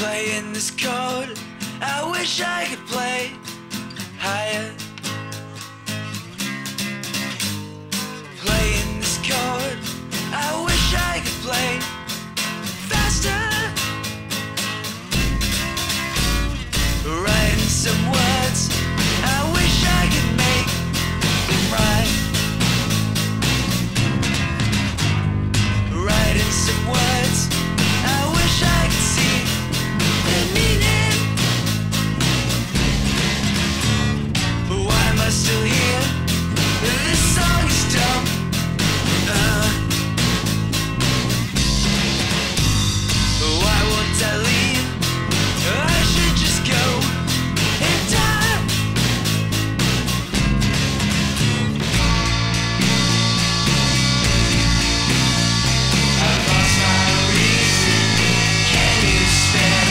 playing this code. I wish I could play higher. Playing this code. I wish I could play faster. Writing some words. I wish I could make them right. Writing some words. Still here, this song is dumb. Why won't I leave? I should just go and die. I've lost my reason. Can you spare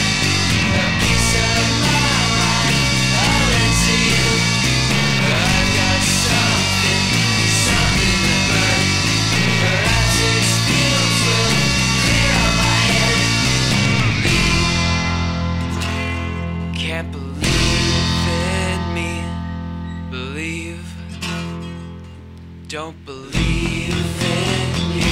a piece of my mind? I'll rent to you. Can't believe in me, believe. Don't believe in me,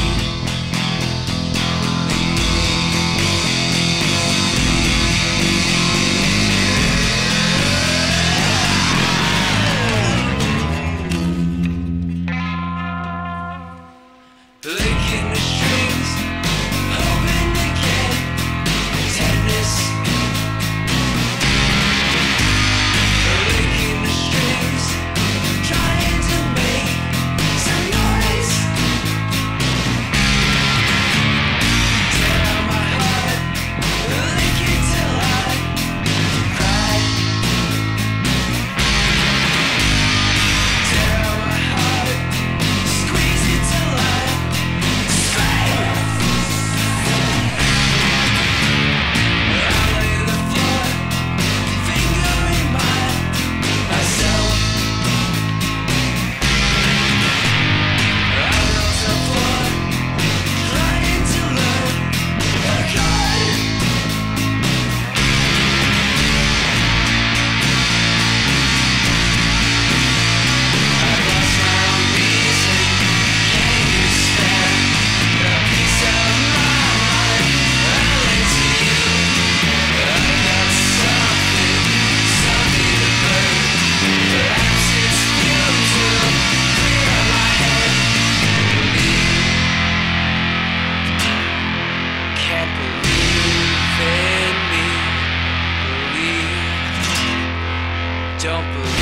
believe. Licking the strings, hoping they can pretend this. Don't believe.